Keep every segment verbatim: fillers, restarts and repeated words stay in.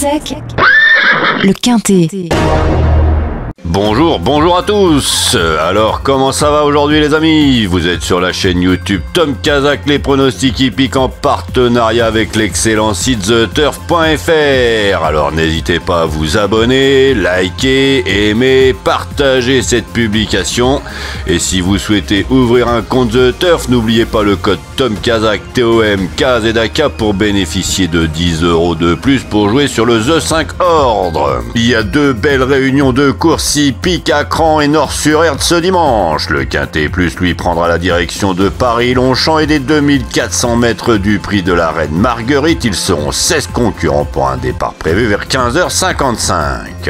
Kazak, le quinté. Bonjour, bonjour à tous. Alors comment ça va aujourd'hui les amis? Vous êtes sur la chaîne YouTube Tom Kazak, les pronostics hippiques en partenariat avec l'excellent site The Turf point F R. Alors n'hésitez pas à vous abonner, liker, aimer, partager cette publication. Et si vous souhaitez ouvrir un compte The Turf, n'oubliez pas le code Tom Kazak, T O M K Z A K, pour bénéficier de dix euros de plus pour jouer sur le The cinq Ordre. Il y a deux belles réunions de courses hippiques à Cran et Nord-sur-Erdre ce dimanche. Le Quintet Plus, lui, prendra la direction de Paris-Longchamp et des deux mille quatre cents mètres du prix de la Reine Marguerite. Ils seront seize concurrents pour un départ prévu vers quinze heures cinquante-cinq.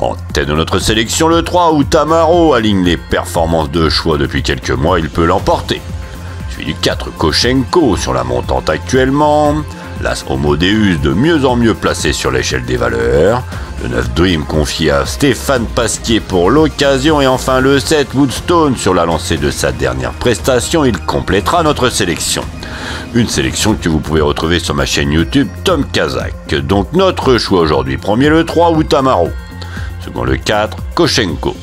En tête de notre sélection, le trois, où Tamaro aligne les performances de choix depuis quelques mois, il peut l'emporter. Suivi du quatre, Koshenko, sur la montante actuellement. L'As Homo Deus, de mieux en mieux placé sur l'échelle des valeurs. Le neuf, Dream, confié à Stéphane Pasquier pour l'occasion. Et enfin le sept, Woodstone, sur la lancée de sa dernière prestation, il complétera notre sélection. Une sélection que vous pouvez retrouver sur ma chaîne YouTube Tom Kazak. Donc notre choix aujourd'hui: premier le trois, Utamaro. Second le quatre, Koshenko.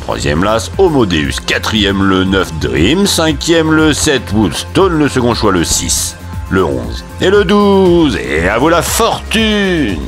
Troisième l'As Homo Deus, quatrième le neuf, Dream, cinquième le sept, Woodstone, le second choix le six, le onze et le douze, et à vous la fortune!